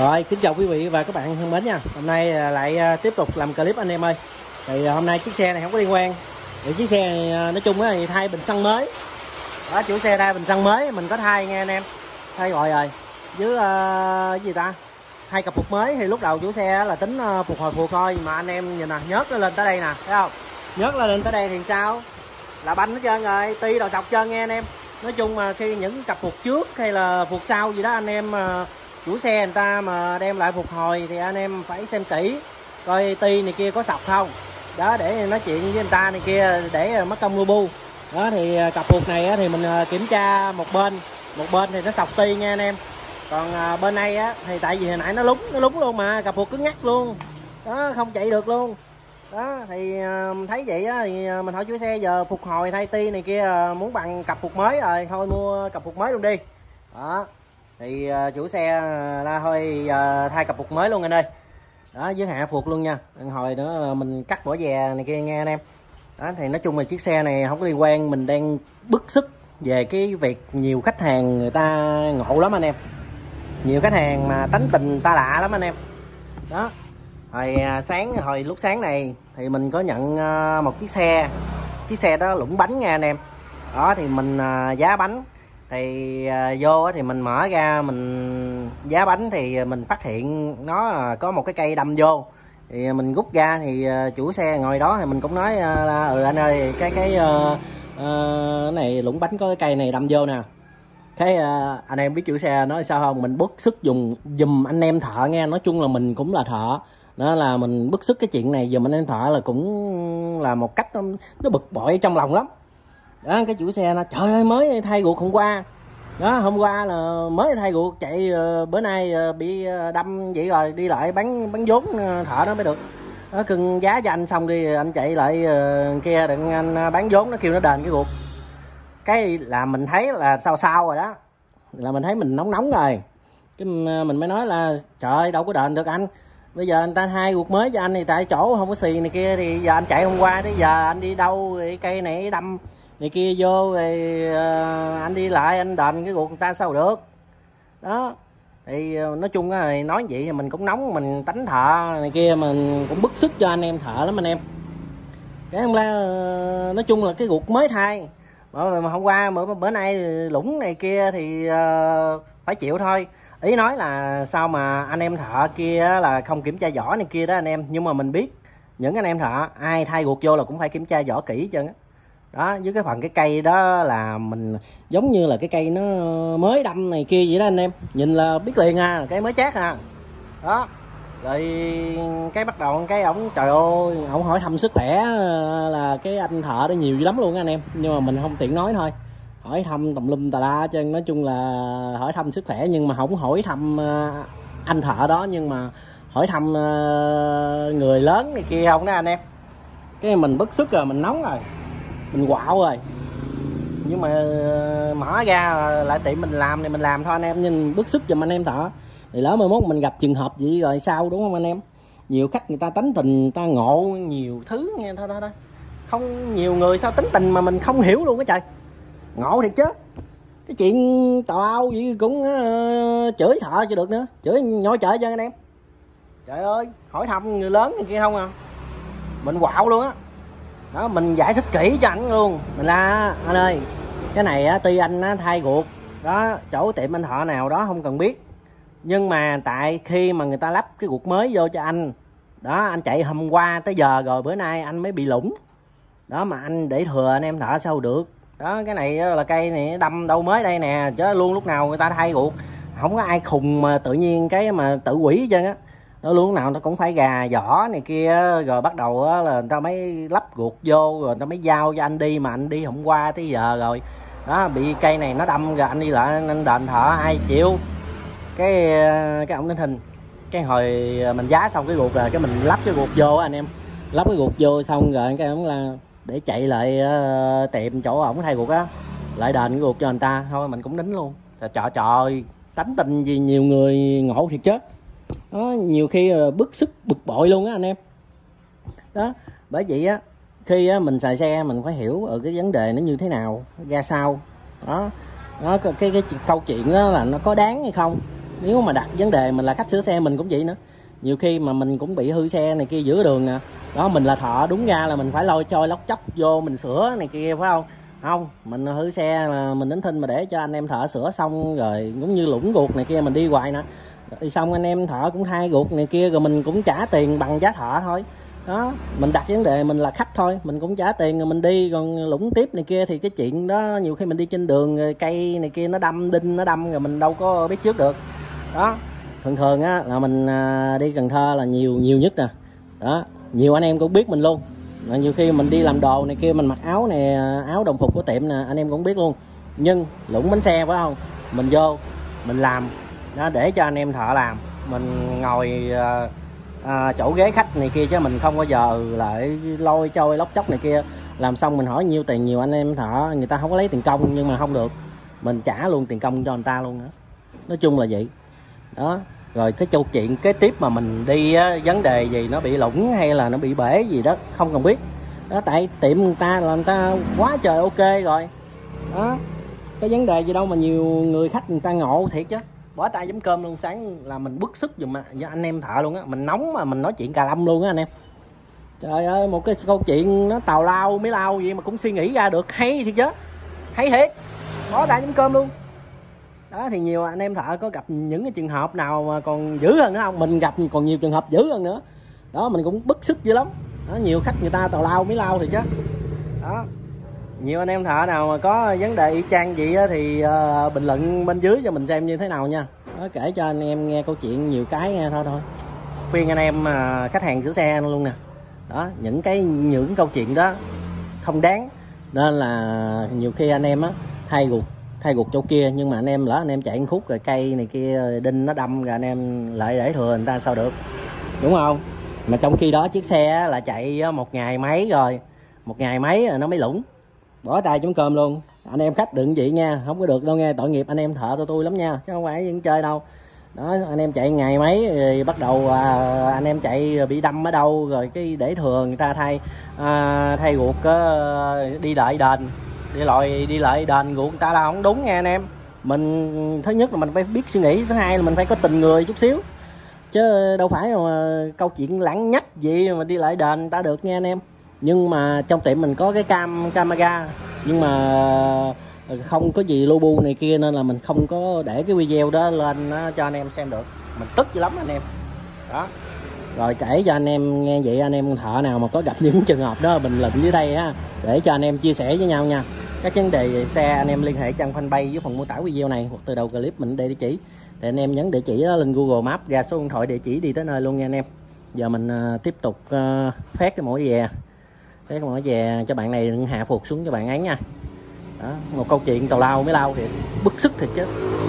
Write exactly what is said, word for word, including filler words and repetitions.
Rồi, kính chào quý vị và các bạn thân mến nha. Hôm nay lại tiếp tục làm clip anh em ơi. Thì hôm nay chiếc xe này không có liên quan. Thì chiếc xe này, nói chung là thay bình xăng mới. Đó, chủ xe thay bình xăng mới, mình có thay nghe anh em. Thay gọi rồi. Với uh, cái gì ta? Thay cặp phục mới thì lúc đầu chủ xe là tính phục hồi phụ coi mà anh em nhìn nè, nhớt nó lên tới đây nè, thấy không? Nhớt nó lên tới đây thì sao? Là banh hết trơn rồi, ti đầu sọc trơn nghe anh em. Nói chung mà khi những cặp phục trước hay là phục sau gì đó anh em uh, chủ xe người ta mà đem lại phục hồi thì anh em phải xem kỹ coi ti này kia có sọc không đó, để nói chuyện với người ta này kia để mất công lu bu đó. Thì cặp phục này thì mình kiểm tra một bên một bên thì nó sọc ti nha anh em, còn bên này á thì tại vì hồi nãy nó lúng nó lúng luôn mà cặp phục cứng ngắt luôn đó, không chạy được luôn đó. Thì thấy vậy á thì mình hỏi chủ xe giờ phục hồi thay ti này kia muốn bằng cặp phục mới rồi, thôi mua cặp phục mới luôn đi đó. Thì chủ xe ra thôi thay cặp phục mới luôn anh ơi. Đó, với hạ phục luôn nha. Hồi nữa mình cắt bỏ dè này kia nghe anh em. Đó, thì nói chung là chiếc xe này không có liên quan, mình đang bức xúc về cái việc nhiều khách hàng người ta ngộ lắm anh em. Nhiều khách hàng mà tánh tình ta lạ lắm anh em. Đó. Hồi sáng hồi lúc sáng này thì mình có nhận một chiếc xe. Chiếc xe đó lũng bánh nha anh em. Đó thì mình giá bánh thì à, vô thì mình mở ra mình giá bánh thì mình phát hiện nó à, có một cái cây đâm vô thì mình rút ra thì à, chủ xe ngồi đó thì mình cũng nói à, là, ừ anh ơi cái cái à, à, này lũng bánh có cái cây này đâm vô nè, cái à, anh em biết chủ xe nói sao không, mình bức xúc dùng dùm anh em thợ nghe. Nói chung là mình cũng là thợ đó, là mình bức xúc cái chuyện này dùm anh em thợ là cũng là một cách nó, nó bực bội trong lòng lắm đó. Cái chủ xe là trời ơi mới thay ruột hôm qua đó, hôm qua là mới thay ruột chạy, bữa nay bị đâm vậy rồi đi lại bán bán vốn thợ nó mới được đó, cưng giá cho anh xong đi anh chạy lại kia đừng anh bán vốn nó kêu nó đền cái ruột. Cái là mình thấy là sao sao rồi đó, là mình thấy mình nóng nóng rồi, cái mình mới nói là trời ơi đâu có đền được anh, bây giờ anh ta thay ruột mới cho anh thì tại chỗ không có xì này kia, thì giờ anh chạy hôm qua tới giờ anh đi đâu thì cây này đâm này kia vô thì uh, anh đi lại anh đền cái ruột người ta sao được đó. Thì uh, nói chung là nói vậy thì mình cũng nóng, mình tánh thợ này kia mình cũng bức xúc cho anh em thợ lắm anh em. Cái hôm nay uh, nói chung là cái ruột mới thay mà, mà hôm qua bữa, bữa nay lũng này kia thì uh, phải chịu thôi. Ý nói là sao mà anh em thợ kia là không kiểm tra vỏ này kia đó anh em, nhưng mà mình biết những anh em thợ ai thay ruột vô là cũng phải kiểm tra vỏ kỹ chứ đó. Với cái phần cái cây đó là mình giống như là cái cây nó mới đâm này kia vậy đó anh em, nhìn là biết liền à, cái mới chát à đó. Rồi cái bắt đầu cái ổng trời ơi ổng hỏi thăm sức khỏe là cái anh thợ đó nhiều dữ lắm luôn anh em, nhưng mà mình không tiện nói thôi, hỏi thăm tùm lum tà la chứ. Nói chung là hỏi thăm sức khỏe nhưng mà không hỏi thăm anh thợ đó, nhưng mà hỏi thăm người lớn này kia không đó anh em. Cái mình bức xúc rồi, mình nóng rồi, mình quạo rồi, nhưng mà mở ra lại tiệm mình làm thì mình làm thôi anh em, nhưng bức xúc giùm anh em thợ thì lỡ mai mốt mình gặp trường hợp vậy rồi sao, đúng không anh em. Nhiều khách người ta tính tình người ta ngộ nhiều thứ nghe thôi thôi thôi, không nhiều người sao tính tình mà mình không hiểu luôn á trời, ngộ thiệt chứ. Cái chuyện tào lao vậy cũng uh, chửi thợ cho được nữa, chửi nhỏ chợ cho anh em. Trời ơi hỏi thăm người lớn này kia không à, mình quạo luôn á đó. Mình giải thích kỹ cho ảnh luôn, mình la anh ơi cái này á tuy anh á thay ruột đó chỗ tiệm anh thợ nào đó không cần biết, nhưng mà tại khi mà người ta lắp cái ruột mới vô cho anh đó, anh chạy hôm qua tới giờ rồi bữa nay anh mới bị lủng đó, mà anh để thừa anh em thợ sao được đó. Cái này là cây này đâm đâu mới đây nè chứ luôn, lúc nào người ta thay ruột không có ai khùng mà tự nhiên cái mà tự quỷ hết trơn á. Nó luôn nào nó cũng phải gà vỏ này kia rồi bắt đầu á, là người ta mới lắp ruột vô rồi người ta mới giao cho anh đi, mà anh đi hôm qua tới giờ rồi đó, bị cây này nó đâm rồi anh đi lại anh đền thợ ai chịu. Cái cái ổng đến hình cái hồi mình giá xong cái ruột rồi cái mình lắp cái ruột vô anh em, lắp cái ruột vô xong rồi cái ổng là để chạy lại uh, tiệm chỗ ổng thay ruột á lại đền cái ruột cho người ta thôi, mình cũng đính luôn. Trời trời tánh tình gì nhiều người ngộ thiệt chứ đó, nhiều khi bức xúc bực bội luôn á anh em đó. Bởi vậy á khi á, mình xài xe mình phải hiểu ở cái vấn đề nó như thế nào ra sao đó, nó cái, cái cái câu chuyện đó là nó có đáng hay không Nếu mà đặt vấn đề mình là khách sửa xe mình cũng vậy nữa, nhiều khi mà mình cũng bị hư xe này kia giữa đường nè đó, mình là thợ đúng ra là mình phải lôi trôi lóc chóc vô mình sửa này kia phải không? Không, mình hư xe là mình đến thinh mà để cho anh em thợ sửa xong rồi cũng như lũng ruột này kia mình đi hoài nè, rồi xong anh em thợ cũng thay ruột này kia rồi mình cũng trả tiền bằng giá thợ thôi đó. Mình đặt vấn đề mình là khách thôi, mình cũng trả tiền rồi mình đi, còn lũng tiếp này kia thì cái chuyện đó nhiều khi mình đi trên đường rồi cây này kia nó đâm đinh nó đâm rồi mình đâu có biết trước được đó. Thường thường á là mình đi Cần Thơ là nhiều nhiều nhất nè đó, nhiều anh em cũng biết mình luôn. Mà nhiều khi mình đi làm đồ này kia mình mặc áo này, áo đồng phục của tiệm nè, anh em cũng biết luôn. Nhưng lũng bánh xe phải không, mình vô mình làm nó để cho anh em thợ làm, mình ngồi à, à, chỗ ghế khách này kia chứ mình không bao giờ lại lôi trôi lóc chóc này kia. Làm xong mình hỏi nhiêu tiền, nhiều anh em thợ người ta không có lấy tiền công, nhưng mà không được, mình trả luôn tiền công cho người ta luôn nữa. Nói chung là vậy đó. Rồi cái câu chuyện kế tiếp mà mình đi á, vấn đề gì nó bị lũng hay là nó bị bể gì đó không cần biết đó, tại tiệm người ta là người ta quá trời ok rồi đó, cái vấn đề gì đâu mà nhiều người khách người ta ngộ thiệt chứ. Bỏ tay giấm cơm luôn, sáng là mình bức xúc dùm mà do anh em thợ luôn á, mình nóng mà mình nói chuyện cà lâm luôn á anh em. Trời ơi, một cái câu chuyện nó tào lao mới lao vậy mà cũng suy nghĩ ra được, hay thiệt chứ, hay thiệt, bỏ tay giấm cơm luôn. Đó, thì nhiều anh em thợ có gặp những cái trường hợp nào mà còn dữ hơn nữa không? Mình gặp còn nhiều trường hợp dữ hơn nữa đó, mình cũng bức xúc dữ lắm đó. Nhiều khách người ta tào lao mới lao thì chứ đó. Nhiều anh em thợ nào mà có vấn đề y chang vậy á, thì uh, bình luận bên dưới cho mình xem như thế nào nha đó, kể cho anh em nghe câu chuyện nhiều cái nghe thôi thôi khuyên anh em uh, khách hàng sửa xe luôn nè đó. Những cái những câu chuyện đó không đáng, nên là nhiều khi anh em á thay ruột thay gục chỗ kia, nhưng mà anh em lỡ anh em chạy một khúc rồi cây này kia đinh nó đâm rồi anh em lại để thừa người ta sao được, đúng không? Mà trong khi đó chiếc xe là chạy một ngày mấy rồi một ngày mấy rồi nó mới lũng, bỏ tay chấm cơm luôn. Anh em khách đừng vậy nha, không có được đâu nghe, tội nghiệp anh em thợ tụi tôi lắm nha, chứ không phải những chơi đâu đó. Anh em chạy ngày mấy rồi bắt đầu à, anh em chạy bị đâm ở đâu rồi cái để thừa người ta thay à, thay ruột đi đợi đền đi lại đi lại đền ruộng người ta là không đúng nghe anh em. Mình thứ nhất là mình phải biết suy nghĩ, thứ hai là mình phải có tình người chút xíu, chứ đâu phải mà câu chuyện lãng nhách gì mà đi lại đền người ta được nghe anh em. Nhưng mà trong tiệm mình có cái cam camera nhưng mà không có gì lô bu này kia, nên là mình không có để cái video đó lên cho anh em xem được, mình tức dữ lắm anh em đó. Rồi kể cho anh em nghe vậy, anh em thợ nào mà có gặp những trường hợp đó bình luận dưới đây á, để cho anh em chia sẻ với nhau nha. Các vấn đề về xe anh em liên hệ trang fanpage dưới phần mô tả video này hoặc từ đầu clip mình để địa chỉ, để anh em nhấn địa chỉ đó lên Google Maps ra số điện thoại địa chỉ đi tới nơi luôn nha anh em. Giờ mình uh, tiếp tục uh, phát cái mẫu về phát cái mẫu về cho bạn này, đừng hạ phục xuống cho bạn ấy nha đó. Một câu chuyện tào lao mới lao thì bức xúc thiệt chứ.